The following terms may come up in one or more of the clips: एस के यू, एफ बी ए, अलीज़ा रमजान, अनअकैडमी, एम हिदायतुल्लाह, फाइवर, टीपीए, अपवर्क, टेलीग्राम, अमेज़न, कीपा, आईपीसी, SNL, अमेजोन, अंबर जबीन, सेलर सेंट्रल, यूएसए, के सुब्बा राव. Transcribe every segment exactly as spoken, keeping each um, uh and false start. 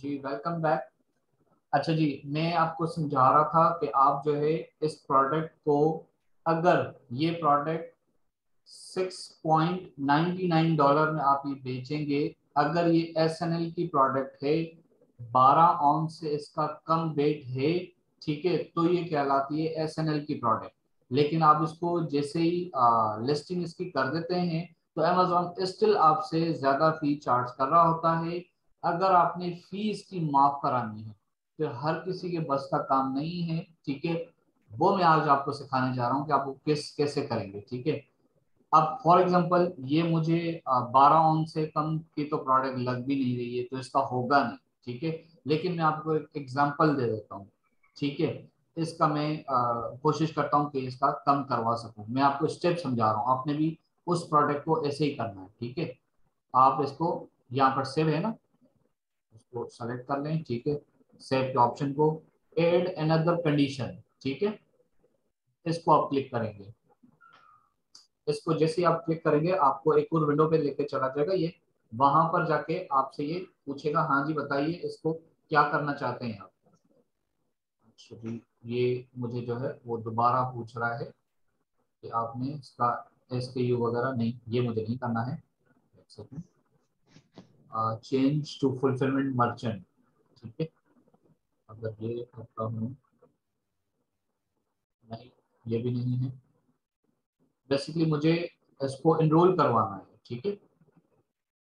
जी welcome back. अच्छा जी, मैं आपको समझा रहा था कि आप जो है इस प्रोडक्ट को, अगर ये product six point nine nine dollar में आप ये बेचेंगे, अगर ये एस एन एल की प्रोडक्ट है, बारह ऑन्स से इसका कम वेट है, ठीक है, तो ये कहलाती है एस एन एल की प्रोडक्ट। लेकिन आप इसको जैसे ही आ, लिस्टिंग इसकी कर देते हैं तो अमेजोन स्टिल आपसे ज़्यादा फ़ी चार्ज कर रहा होता है। अगर आपने फीस की माफ़ करानी है तो हर किसी के बस का काम नहीं है, ठीक है, वो मैं आज आपको सिखाने जा रहा हूँ कि आप वो किस कैसे करेंगे, ठीक है। अब फॉर एग्जांपल ये मुझे बारह ऑन से कम की तो प्रोडक्ट लग भी नहीं रही है, तो इसका होगा नहीं, ठीक है, लेकिन मैं आपको एक एग्जाम्पल दे देता हूँ, ठीक है। इसका मैं कोशिश करता हूँ कि इसका कम करवा सकूँ। मैं आपको स्टेप समझा रहा हूँ, आपने भी उस प्रोडक्ट को ऐसे ही करना है, ठीक है। आप इसको यहाँ पर सेव है ना, इसको सेलेक्ट कर लें, ठीक है, सेव के ऑप्शन को, एड अनदर कंडीशन, ठीक है, इसको आप क्लिक करेंगे। इसको जैसे आप क्लिक करेंगे आपको एक और विंडो पे लेके चला जाएगा ये, वहां पर जाके आपसे ये पूछेगा, हाँ जी बताइए इसको क्या करना चाहते हैं आप। अच्छा जी, ये मुझे जो है वो दोबारा पूछ रहा है कि आपने इसका एस के यू वगैरह नहीं, ये मुझे नहीं करना है। एक second, change to fulfilment merchant, ठीक है, अगर ये करता हूँ, नहीं ये भी नहीं है। बेसिकली मुझे इसको एनरोल करवाना है, ठीक है।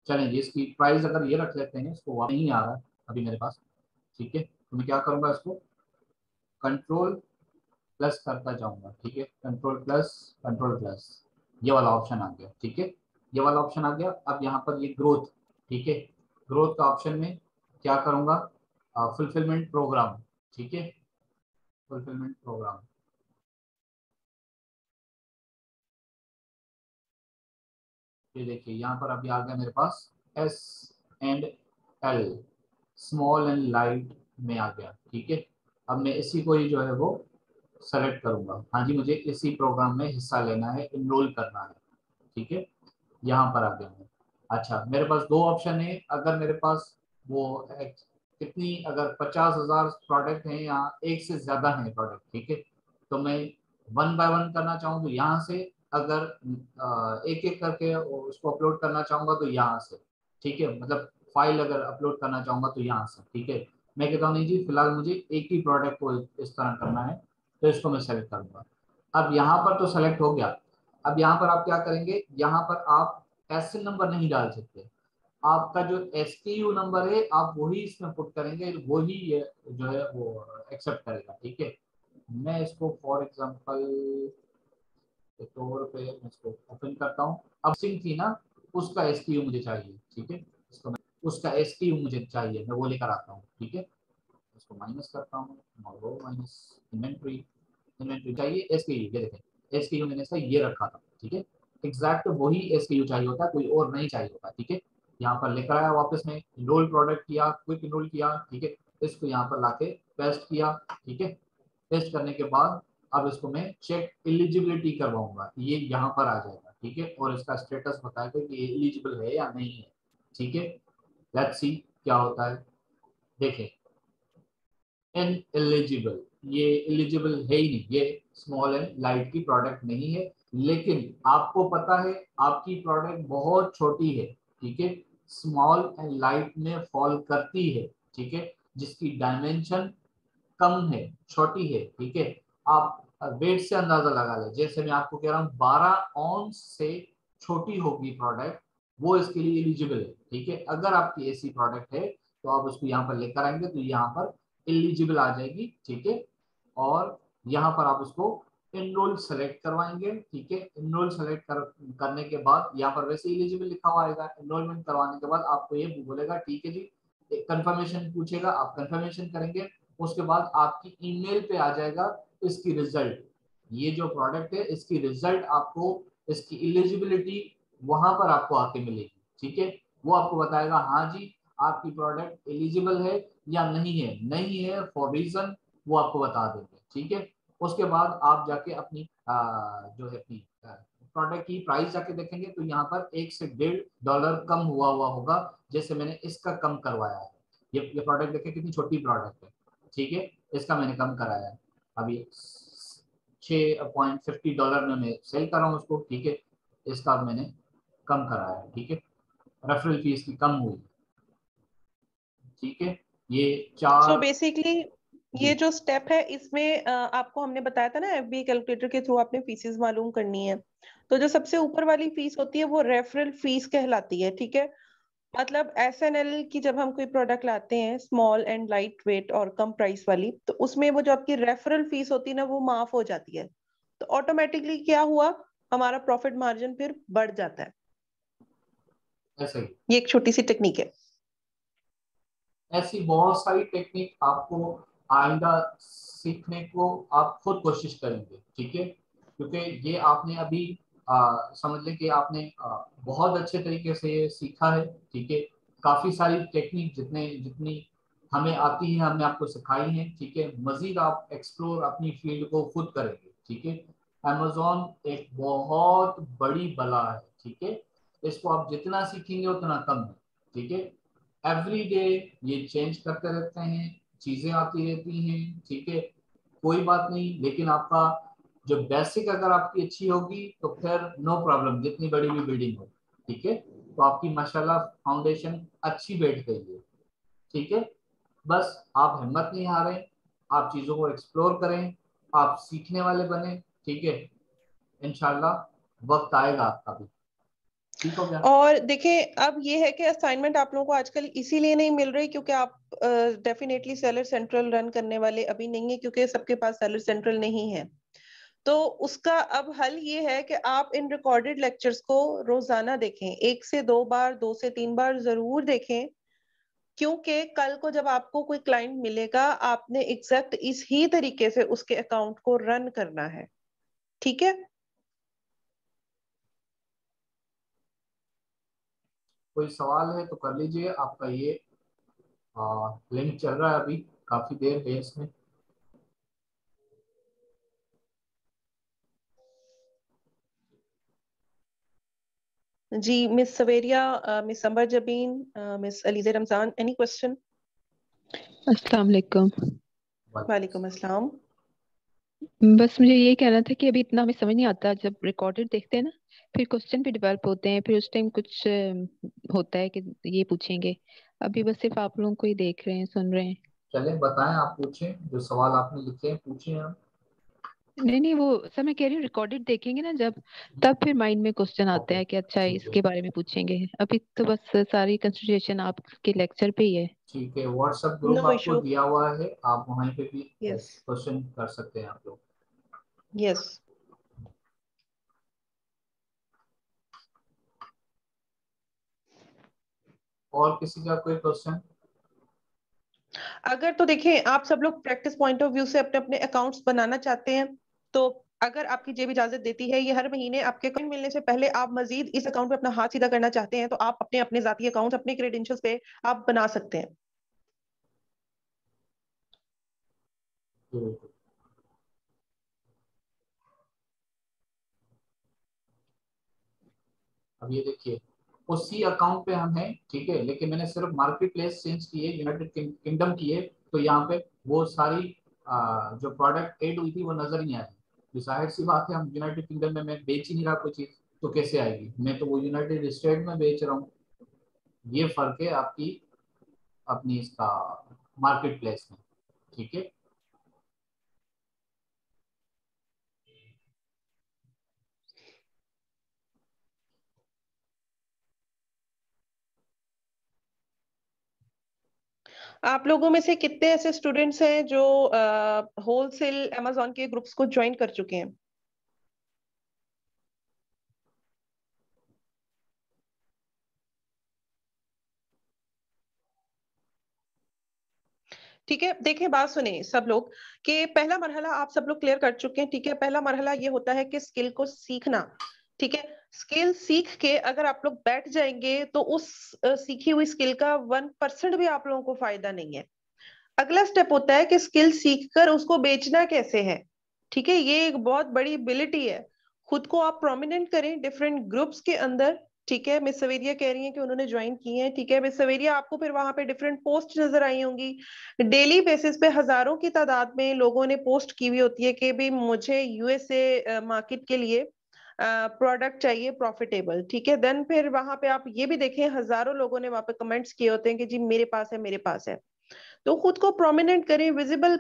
चलें जी, इसकी प्राइस अगर ये रख लेते हैं, इसको वापस नहीं आ रहा अभी मेरे पास, ठीक है, तो मैं क्या करूँगा, इसको कंट्रोल प्लस करता जाऊँगा, ठीक है, कंट्रोल प्लस कंट्रोल प्लस, ये वाला ऑप्शन आ गया, ठीक है, ये वाला ऑप्शन आ गया। अब यहाँ पर ये ग्रोथ, ठीक है, ग्रोथ का ऑप्शन में क्या करूँगा, फुलफिलमेंट प्रोग्राम, ठीक है, फुलफिलमेंट प्रोग्राम, ये देखिए यहाँ पर अभी आ गया मेरे पास S and L, small and light में आ गया, ठीक है। अब मैं इसी को ही जो है वो सेलेक्ट करूंगा, हाँ जी मुझे इसी प्रोग्राम में हिस्सा लेना है, इनरोल करना है, ठीक है, यहाँ पर आ गया मैं। अच्छा, मेरे पास दो ऑप्शन है, अगर मेरे पास वो कितनी, अगर पचास हजार प्रोडक्ट हैं या एक से ज्यादा हैं प्रोडक्ट, ठीक है, तो मैं वन बाय वन करना चाहूँ तो यहाँ से, अगर एक एक करके उसको अपलोड करना चाहूँगा तो यहाँ से, ठीक है, मतलब फाइल अगर अपलोड करना चाहूँगा तो यहाँ से, ठीक है। मैं कहता हूँ नहीं जी, फिलहाल मुझे एक ही प्रोडक्ट को इस तरह करना है, तो इसको मैं सेलेक्ट करूंगा। अब यहाँ पर तो सेलेक्ट हो गया। अब यहाँ पर आप क्या करेंगे, यहाँ पर आप एस एन नंबर नहीं डाल सकते, आपका जो एस के यू नंबर है आप वही इसमें पुट करेंगे, वही ये जो है वो एक्सेप्ट करेगा, ठीक है। मैं इसको फॉर एग्जांपल के तौर पे मैं इसको ओपन करता हूँ। अब सिंह थी ना, उसका एस के यू मुझे चाहिए, ठीक है, इसको मैं, उसका एस के यू मुझे चाहिए, मैं वो लेकर आता हूँ, ठीक है, इसको माइनस करता हूँ, माइनस इन्वेंट्री, इन्वेंट्री चाहिए एस के यू, ये देखें एस के यू मैंने इसका ये रखा था, ठीक है, एग्जैक्ट वही एस के यू चाहिए होता है, कोई और नहीं चाहिए होता, ठीक है। यहाँ पर लेकर आया वापस में, इनरोल प्रोडक्ट किया, क्विक इनरोल किया, ठीक है, इसको यहाँ पर लाके पेस्ट किया, ठीक है, पेस्ट करने के बाद अब इसको मैं चेक एलिजिबिलिटी करवाऊंगा, ये यहाँ पर आ जाएगा, ठीक है, और इसका स्टेटस बताएगा कि ये एलिजिबल है या नहीं है, ठीक है। लेट्स सी क्या होता है, देखें एन एलिजिबल, ये एलिजिबल है ही नहीं, ये स्मॉल एंड लाइट की प्रोडक्ट नहीं है, लेकिन आपको पता है आपकी प्रोडक्ट बहुत छोटी है, ठीक है, स्मॉल एंड लाइट में फॉल करती है, ठीक है, जिसकी डायमेंशन कम है, छोटी है, ठीक है। आप वेट से अंदाजा लगा ले, जैसे मैं आपको कह रहा हूँ बारह ऑन्स से छोटी होगी प्रोडक्ट, वो इसके लिए एलिजिबल है, ठीक है। अगर आपकी ऐसी प्रोडक्ट है तो आप उसको यहाँ पर लेकर आएंगे तो यहाँ पर एलिजिबल आ जाएगी, ठीक है, और यहाँ पर आप उसको इनरोल सेलेक्ट करवाएंगे, ठीक है, इनरोल सेलेक्ट कर, करने के बाद यहाँ पर वैसे एलिजिबल लिखा हुआ आएगा, इनरोलमेंट करवाने के बाद आपको ये बोलेगा, ठीक है जी, कंफर्मेशन पूछेगा, आप कंफर्मेशन करेंगे, उसके बाद आपकी ईमेल पे आ जाएगा इसकी रिजल्ट, ये जो प्रोडक्ट है इसकी रिजल्ट आपको, इसकी एलिजिबिलिटी वहां पर आपको आके मिलेगी, ठीक है, वो आपको बताएगा हाँ जी आपकी प्रोडक्ट एलिजिबल है या नहीं है, नहीं है फॉर रीजन, वो आपको बता देंगे, ठीक है। उसके बाद आप जाके अपनी आ, जो है अपनी प्रोडक्ट की प्राइस जाके देखेंगे तो यहाँ पर एक से डेढ़ डॉलर कम हुआ हुआ होगा, जैसे मैंने इसका कम करवाया है। ये ये प्रोडक्ट देखिए कितनी छोटी प्रोडक्ट है, ठीक है, इसका मैंने कम कराया है, अभी छः पॉइंट फिफ्टी डॉलर में मैं सेल कर रहा हूँ उसको, ठीक है, इसका मैंने कम कराया है, ठीक है, रेफरल फीस की कम हुई, ठीक है, ये चार। सो so बेसिकली ये जो स्टेप है इसमें आपको हमने बताया था ना एफ बी ए कैलकुलेटर के थ्रू आपने फीसेस मालूम करनी है, तो जो सबसे ऊपर वाली फीस होती है वो रेफरल फीस कहलाती है, ठीक है, मतलब एस एन एल की जब हम कोई प्रोडक्ट लाते हैं स्मॉल एंड लाइट वेट और कम प्राइस वाली, तो उसमें वो जो आपकी रेफरल फीस होती है ना वो माफ हो जाती है, तो ऑटोमेटिकली क्या हुआ हमारा प्रॉफिट मार्जिन फिर बढ़ जाता है। ऐसे ये एक छोटी सी टेक्निक है, ऐसी बहुत सारी टेक्निक आपको आइंदा सीखने को आप खुद कोशिश करेंगे, ठीक है, क्योंकि ये आपने अभी आ, समझ लें कि आपने आ, बहुत अच्छे तरीके से ये सीखा है, ठीक है, काफ़ी सारी टेक्निक जितने जितनी हमें आती है हमने आपको सिखाई है, ठीक है, मज़ीद आप एक्सप्लोर अपनी फील्ड को खुद करेंगे, ठीक है। अमेज़न एक बहुत बड़ी बला है, ठीक है, इसको आप जितना सीखेंगे उतना कम है, ठीक है, एवरी डे ये चेंज करते रहते हैं, चीज़ें आती रहती हैं, ठीक है, कोई बात नहीं, लेकिन आपका जो बेसिक अगर आपकी अच्छी होगी तो फिर नो प्रॉब्लम, जितनी बड़ी भी बिल्डिंग हो, ठीक है, तो आपकी माशाल्लाह फाउंडेशन अच्छी बैठ गई है, ठीक है, बस आप हिम्मत नहीं हारें, आप चीज़ों को एक्सप्लोर करें, आप सीखने वाले बने, ठीक है, इंशाल्लाह वक्त आएगा आपका भी। और देखिए अब ये है कि असाइनमेंट आप लोगों को आजकल इसीलिए नहीं मिल रही क्योंकि आप डेफिनेटली सेलर सेंट्रल रन करने वाले अभी नहीं है, क्योंकि सबके पास सेलर सेंट्रल नहीं है, तो उसका अब हल ये है कि आप इन रिकॉर्डेड लेक्चर्स को रोजाना देखें, एक से दो बार दो से तीन बार जरूर देखें, क्योंकि कल को जब आपको कोई क्लाइंट मिलेगा आपने एग्जैक्ट इस ही तरीके से उसके अकाउंट को रन करना है, ठीक है। कोई सवाल है तो कर लीजिए, आपका ये आ, लिंक चल रहा है अभी काफी देर है इसमें। जी miss Saveria, miss अंबर जबीन, miss अलीज़ा रमजान, any question? अस्सलाम वालेकुम। वालेकुम अस्सलाम। बस मुझे ये कहना था कि अभी इतना हमें समझ नहीं आता, जब रिकॉर्डेड देखते हैं ना फिर क्वेश्चन भी डेवलप होते हैं, फिर उस टाइम कुछ होता है कि ये पूछेंगे, अभी बस सिर्फ आप लोगों को ही देख रहे हैं सुन रहे हैं। चलें बताएं, आप पूछें जो सवाल आपने लिखे हैं पूछें आप। नहीं नहीं वो सर मैं कह रही हूँ रिकॉर्डेड देखेंगे ना जब, तब फिर माइंड में क्वेश्चन आता है कि अच्छा इसके बारे में पूछेंगे, अभी तो बस सारी कंसंट्रेशन आपके लेक्चर पे ही है, ठीक है। व्हाट्सएप ग्रुप आपको दिया हुआ है, आप वहीं पे भी क्वेश्चन कर सकते हैं आप लोग। यस और किसी का कोई क्वेश्चन? अगर तो देखें आप सब लोग प्रैक्टिस पॉइंट ऑफ व्यू से अपने अपने अकाउंट्स बनाना चाहते हैं, तो अगर आपकी जेब इजाजत देती है ये हर महीने आपके अकाउंट मिलने से पहले आप मजीद इस अकाउंट पे अपना हाथ सीधा करना चाहते हैं, तो आप अपने अपने जाती अकाउंट अपने क्रेडेंशियल्स पे आप बना सकते हैं। अब ये देखिए उसी अकाउंट पे हम हैं, ठीक है, लेकिन मैंने सिर्फ मार्केट प्लेस चेंज किए, यूनाइटेड किंगडम किए, तो यहाँ पे वो सारी आ, जो प्रोडक्ट एड हुई थी वो नजर नहीं आई, तो जाहिर सी बात है हम यूनाइटेड किंगडम में मैं बेच ही नहीं रहा कोई चीज़, तो कैसे आएगी, मैं तो वो यूनाइटेड स्टेट में बेच रहा हूँ। ये फर्क है आपकी अपनी इसका मार्केट प्लेस में, ठीक है। आप लोगों में से कितने ऐसे स्टूडेंट्स हैं जो होलसेल अमेज़न के ग्रुप्स को ज्वाइन कर चुके हैं? ठीक है, देखें बात सुने सब लोग कि पहला मरहला आप सब लोग क्लियर कर चुके हैं, ठीक है। पहला मरहला ये होता है कि स्किल को सीखना, ठीक है। स्किल सीख के अगर आप लोग बैठ जाएंगे तो उस सीखी हुई स्किल का वन परसेंट भी आप लोगों को फायदा नहीं है। अगला स्टेप होता है कि स्किल सीखकर उसको बेचना कैसे है, ठीक है। ये एक बहुत बड़ी एबिलिटी है, खुद को आप प्रोमिनेंट करें डिफरेंट ग्रुप्स के अंदर, ठीक है, मिस सवेरिया कह रही हैं कि उन्होंने ज्वाइन किए हैं। ठीक है मिस सवेरिया, आपको फिर वहां पे डिफरेंट पोस्ट नजर आई होंगी, डेली बेसिस पे हजारों की तादाद में लोगों ने पोस्ट की हुई होती है कि भी मुझे यूएसए मार्केट के लिए प्रोडक्ट चाहिए प्रॉफिटेबल। ठीक है, देन फिर वहां पे आप ये भी देखें हजारों लोगों ने वहां पे कमेंट्स किए होते हैं कि जी मेरे पास है मेरे पास है। तो खुद को प्रोमिनेंट करें, विजिबल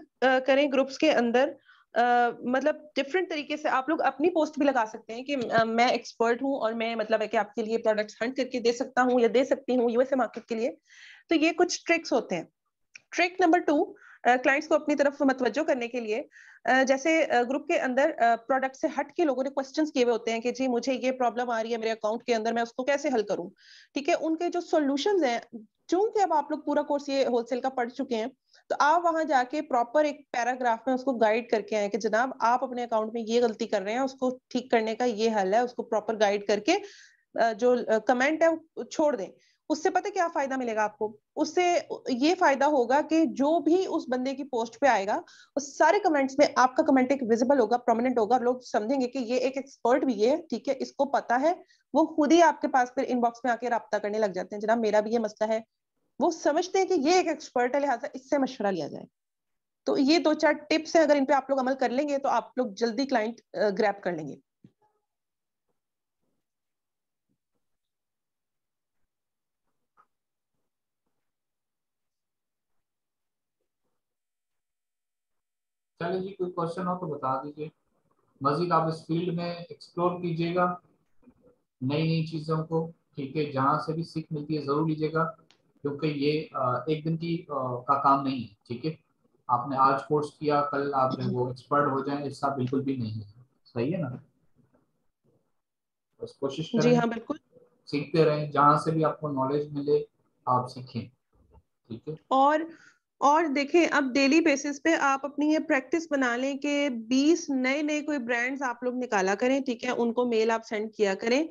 करें ग्रुप्स के अंदर। Uh, मतलब डिफरेंट तरीके से आप लोग अपनी पोस्ट भी लगा सकते हैं कि uh, मैं एक्सपर्ट हूं और मैं मतलब है कि आपके लिए प्रोडक्ट्स हंट करके दे सकता हूं या दे सकती हूं यूएसए मार्केट के लिए। तो ये कुछ ट्रिक्स होते हैं। ट्रिक नंबर टू, क्लाइंट्स को अपनी तरफ मतवज्जो करने के लिए, uh, जैसे ग्रुप uh, के अंदर प्रोडक्ट uh, से हट के लोगों ने क्वेश्चन किए हुए होते हैं कि जी मुझे ये प्रॉब्लम आ रही है मेरे अकाउंट के अंदर, मैं उसको कैसे हल करूँ। ठीक है, उनके जो सोल्यूशन है, चूंकि अब आप लोग पूरा कोर्स ये होलसेल का पढ़ चुके हैं, तो आप वहां जाके प्रॉपर एक पैराग्राफ में उसको गाइड करके आए कि जनाब आप अपने अकाउंट में ये गलती कर रहे हैं, उसको ठीक करने का ये हल है, उसको प्रॉपर गाइड करके जो कमेंट है वो छोड़ दें। उससे पता क्या फायदा मिलेगा आपको, उससे ये फायदा होगा कि जो भी उस बंदे की पोस्ट पे आएगा उस सारे कमेंट्स में आपका कमेंट एक विजिबल होगा, प्रोमिनेंट होगा, लोग समझेंगे कि ये एक एक्सपर्ट भी है। ठीक है, इसको पता है, वो खुद ही आपके पास फिर इनबॉक्स में आके राब्ता करने लग जाते हैं, जनाब मेरा भी ये मसला है। वो समझते हैं कि ये एक एक्सपर्ट है, लिहाजा इससे मशवरा लिया जाए। तो ये दो चार टिप्स हैं, अगर इन पे आप लोग अमल कर लेंगे तो आप लोग जल्दी क्लाइंट ग्रैब कर लेंगे। चलिए जी, कोई क्वेश्चन हो तो बता दीजिए। मजीद आप इस फील्ड में एक्सप्लोर कीजिएगा नई नई चीजों को। ठीक है, जहाँ से भी सीख मिलती है जरूर लीजिएगा, क्योंकि ये एक दिन की का काम नहीं है। ठीक है, आपने आज कोर्स किया, कल आप वो एक्सपर्ट हो जाए, इसका बिल्कुल भी नहीं है। सही है ना, बस कोशिश करें। जी हाँ, बिल्कुल सीखते रहें, जहाँ से भी आपको नॉलेज मिले आप सीखें। ठीक है, और और देखें अब डेली बेसिस पे आप अपनी ये प्रैक्टिस बना लें कि बीस नए नए कोई ब्रांड्स आप लोग निकाला करें। ठीक है, उनको मेल आप सेंड किया करें,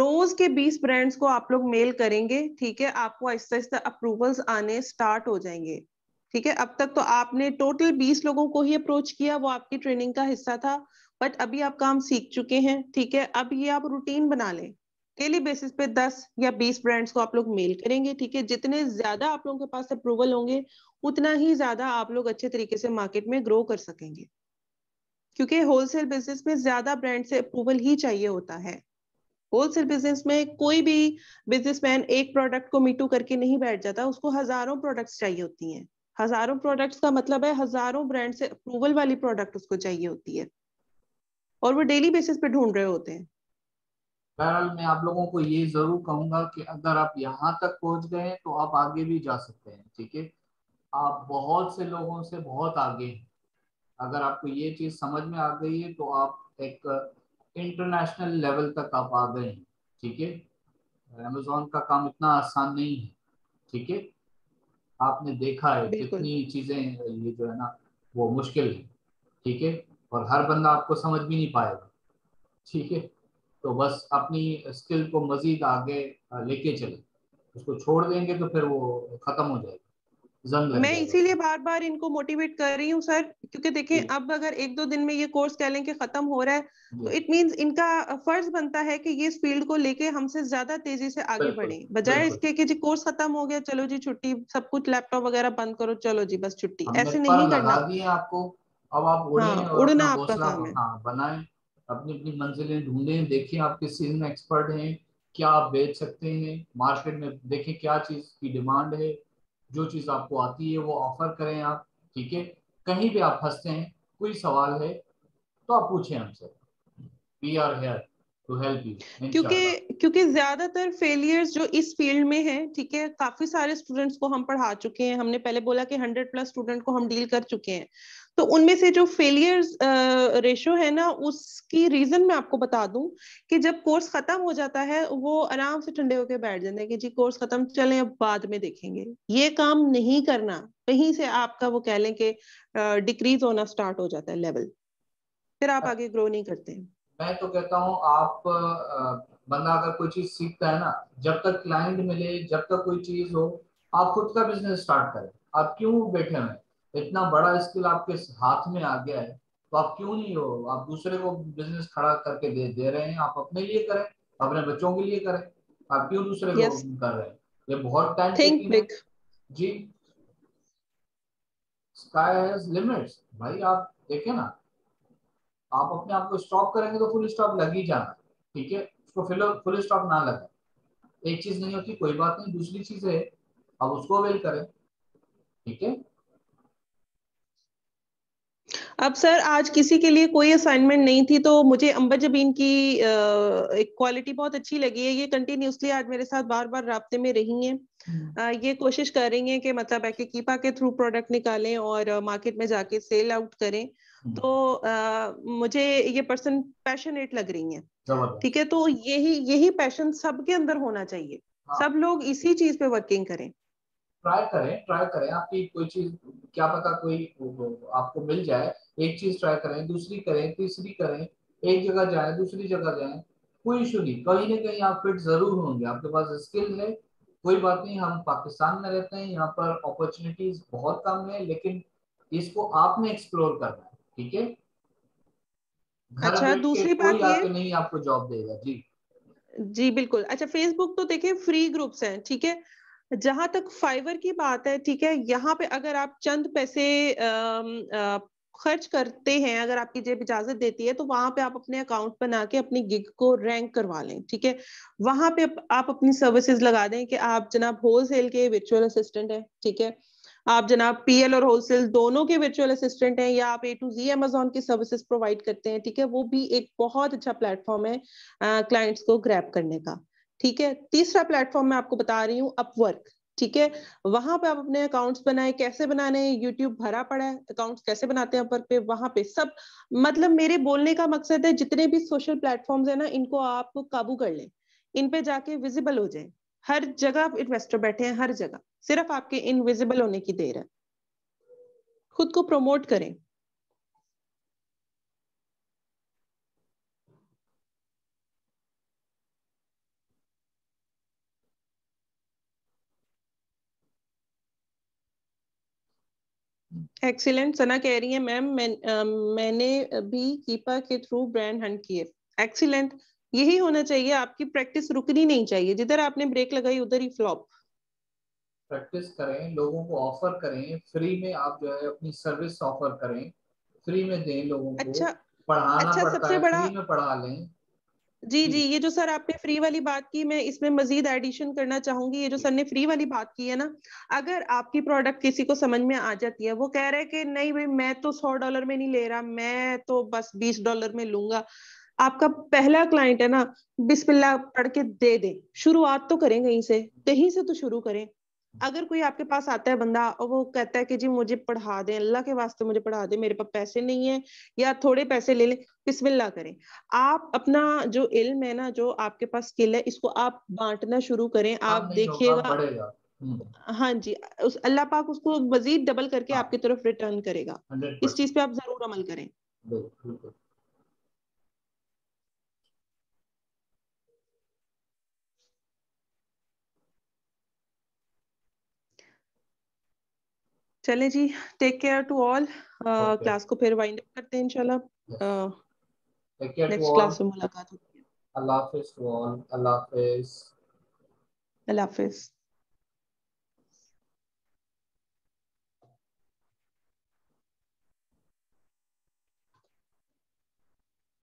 रोज के बीस ब्रांड्स को आप लोग मेल करेंगे। ठीक है, आपको आहिस्ता आहिस्ता अप्रूवल्स आने स्टार्ट हो जाएंगे। ठीक है, अब तक तो आपने टोटल बीस लोगों को ही अप्रोच किया, वो आपकी ट्रेनिंग का हिस्सा था, बट अभी आप काम सीख चुके हैं। ठीक है, अब ये आप रूटीन बना लें, डेली बेसिस पे दस या बीस ब्रांड्स को आप लोग मेल करेंगे। ठीक है, जितने ज्यादा आप लोगों के पास अप्रूवल होंगे उतना ही ज्यादा आप लोग अच्छे तरीके से मार्केट में ग्रो कर सकेंगे, क्योंकि होलसेल बिजनेस में ज्यादा ब्रांड से अप्रूवल ही चाहिए होता है। होलसेल बिजनेस में कोई भी बिजनेसमैन एक प्रोडक्ट को मीटू करके नहीं बैठ जाता, उसको हजारों प्रोडक्ट्स चाहिए होती हैं। हजारों प्रोडक्ट्स का मतलब है हजारों ब्रांड से अप्रूवल वाली प्रोडक्ट उसको चाहिए होती है, और वो डेली बेसिस पे ढूंढ रहे होते हैं। बहरहाल मैं आप लोगों को ये जरूर कहूंगा कि अगर आप यहाँ तक पहुंच गए हैं तो आप आगे भी जा सकते हैं। ठीक है, आप बहुत से लोगों से बहुत आगे हैं। अगर आपको ये चीज समझ में आ गई है तो आप एक इंटरनेशनल लेवल तक आप आ गए हैं। ठीक है, अमेज़न का काम इतना आसान नहीं है। ठीक है, आपने देखा है कितनी चीजें ये जो है ना वो मुश्किल है। ठीक है, और हर बंदा आपको समझ भी नहीं पाएगा। ठीक है, तो बस अपनी स्किल को मजीद आगे लेके चले, उसको छोड़ देंगे तो फिर वो खत्म हो जाएगा। मैं इसीलिए बार बार इनको मोटिवेट कर रही हूँ सर, क्योंकि देखें अब अगर एक दो दिन में ये कोर्स कह लें कि खत्म हो रहा है तो इट मींस इनका फर्ज बनता है कि ये इस फील्ड को लेके हमसे ज्यादा तेजी से आगे बढ़ें, बजाय इसके कि जी कोर्स खत्म हो गया चलो जी छुट्टी, सब कुछ लैपटॉप वगैरह बंद करो चलो जी बस छुट्टी, ऐसे नहीं करना आपको। अब आप उड़ना आपका काम है, बनाए अपनी अपनी मंजिलें ढूंढे, देखिए आप किस चीज में एक्सपर्ट है, क्या आप बेच सकते हैं मार्केट में, देखे क्या चीज की डिमांड है, जो चीज आपको आती है वो ऑफर करें आप। ठीक है, कहीं भी आप फंसते हैं, कोई सवाल है तो आप पूछें हमसे, we are here to help you. क्योंकि क्योंकि ज्यादातर फेलियर्स जो इस फील्ड में हैं, ठीक है, काफी सारे स्टूडेंट्स को हम पढ़ा चुके हैं, हमने पहले बोला कि हंड्रेड प्लस स्टूडेंट को हम डील कर चुके हैं, तो उनमें से जो फेलियर्स रेशो है ना उसकी रीजन मैं आपको बता दूं कि जब कोर्स खत्म हो जाता है वो आराम से ठंडे होके बैठ जाते हैं कि जी कोर्स खत्म, चलें अब बाद में देखेंगे। ये काम नहीं करना, कहीं से आपका वो कह लें कि डिक्रीज होना स्टार्ट हो जाता है लेवल, फिर आप आगे ग्रो नहीं करते हैं। मैं तो कहता हूँ आप बंदा अगर कोई चीज सीखता है ना, जब तक क्लाइंट मिले, जब तक कोई चीज हो, आप खुद का बिजनेस स्टार्ट करें। आप क्यों बैठे हैं, इतना बड़ा स्किल आपके हाथ में आ गया है तो आप क्यों नहीं हो, आप दूसरे को बिजनेस खड़ा करके दे दे रहे हैं, आप अपने लिए करें, अपने बच्चों के लिए करें, आप क्यों दूसरे yes. लोगों के लिए कर रहे हैं? ये बहुत टाइम टेकिंग है जी। स्काई हैज लिमिट्स भाई, आप देखें ना, आप अपने आप को स्टॉप करेंगे तो फुल स्टॉप लग ही जाना, ठीक है, उसको फिल फुल स्टॉप ना लगे, एक चीज नहीं होती, कोई बात नहीं। दूसरी चीज है आप उसको अवेल करें, ठीक है। अब सर आज किसी के लिए कोई असाइनमेंट नहीं थी, तो मुझे अंबर जबीन की एक क्वालिटी बहुत अच्छी लगी है, ये कंटिन्यूसली आज मेरे साथ बार बार राब्ते में रही हैं, ये कोशिश कर रही हैं कि मतलब एक कीपा के थ्रू प्रोडक्ट निकालें और मार्केट में जाके सेल आउट करें, तो आ, मुझे ये पर्सन पैशनेट लग रही हैं, ठीक है। तो यही यही पैशन सबके अंदर होना चाहिए, सब लोग इसी चीज पे वर्किंग करें, ट्राई करें, ट्राई करें। आपकी कोई चीज क्या पता कोई आपको मिल जाए, एक चीज ट्राई करें, दूसरी करें, तीसरी करें, एक जगह जाएं, दूसरी जगह जाएं, कोई इशू नहीं, कहीं ना कहीं आप फिट जरूर होंगे, आपके पास स्किल है, कोई बात नहीं। हम पाकिस्तान में रहते हैं, यहाँ पर अपॉर्चुनिटीज बहुत कम है, लेकिन इसको आपने एक्सप्लोर करना है, ठीक है। अच्छा, दूसरी बात ये नहीं आपको जॉब देगा जी जी बिल्कुल। अच्छा, फेसबुक तो देखिए फ्री ग्रुप्स हैं, ठीक है। जहां तक फाइवर की बात है, ठीक है, यहाँ पे अगर आप चंद पैसे खर्च करते हैं, अगर आपकी जेब इजाजत देती है, तो वहां पे आप अपने अकाउंट बना के अपनी गिग को रैंक करवा लें, ठीक है। वहां पे आप अपनी सर्विसेज लगा दें कि आप जनाब होलसेल के वर्चुअल असिस्टेंट हैं, ठीक है, आप जनाब पीएल और होलसेल दोनों के वर्चुअल असिस्टेंट हैं, या आप ए टू जी अमेजोन की सर्विसेज प्रोवाइड करते हैं, ठीक है, वो भी एक बहुत अच्छा प्लेटफॉर्म है क्लाइंट्स को ग्रैब करने का, ठीक है। तीसरा प्लेटफॉर्म मैं आपको बता रही हूँ, अपवर्क, ठीक है, वहां पे आप अपने अकाउंट्स बनाए, कैसे बनाने, यूट्यूब भरा पड़ा है, अकाउंट्स कैसे बनाते हैं अपवर्क पे, वहां पे सब, मतलब मेरे बोलने का मकसद है जितने भी सोशल प्लेटफॉर्म्स है ना, इनको आप काबू कर लें, इन पे जाके विजिबल हो जाए, हर जगह आप इन्वेस्टर बैठे हैं, हर जगह, सिर्फ आपके इनविजिबल होने की देर है, खुद को प्रमोट करें। एक्सीलेंट, सना कह रही है मैम मैं, मैंने भी कीपा के थ्रू ब्रांड हंट किए, एक्सीलेंट, यही होना चाहिए, आपकी प्रैक्टिस रुकनी नहीं चाहिए, जिधर आपने ब्रेक लगाई उधर ही फ्लॉप। प्रैक्टिस करें, लोगों को ऑफर करें, फ्री में आप जो है अपनी सर्विस ऑफर करें, फ्री में दें लोगों को, अच्छा पढ़ाना अच्छा, पड़ता सबसे है, बड़ा फ्री में पढ़ा लें जी जी। ये जो सर आपने फ्री वाली बात की, मैं इसमें मजीद एडिशन करना चाहूंगी, ये जो सर ने फ्री वाली बात की है ना, अगर आपकी प्रोडक्ट किसी को समझ में आ जाती है, वो कह रहा है कि नहीं भाई मैं तो सौ डॉलर में नहीं ले रहा, मैं तो बस बीस डॉलर में लूंगा, आपका पहला क्लाइंट है ना, बिस्मिल्लाह पढ़ के दे दे, शुरुआत तो करें कहीं से, कहीं से तो शुरू करें। अगर कोई आपके पास आता है बंदा और वो कहता है कि जी मुझे पढ़ा दें, अल्लाह के वास्ते मुझे पढ़ा दें, मेरे पास पैसे नहीं है या थोड़े पैसे ले लें, बिस्मिल्लाह करें। आप अपना जो इल्म है ना, जो आपके पास स्किल है, इसको आप बांटना शुरू करें, आप देखिएगा, हाँ जी, उस अल्लाह पाक उसको मजीद डबल करके हाँ। आपकी तरफ रिटर्न करेगा, इस चीज पे आप जरूर अमल करें। चले जी, take care to all, class को फिर वाइंड अप करते हैं इंशाल्लाह, नेक्स्ट क्लास में मुलाकात होगी। अल्लाह हाफिज टू ऑल, अल्लाह हाफिज, अल्लाह हाफिज।